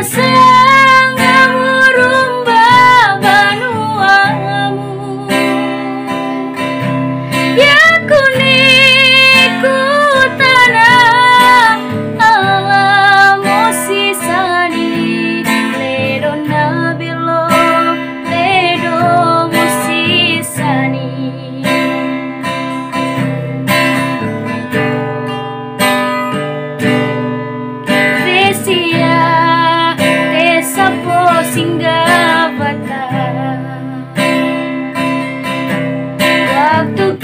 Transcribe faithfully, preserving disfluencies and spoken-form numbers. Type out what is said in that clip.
kasih.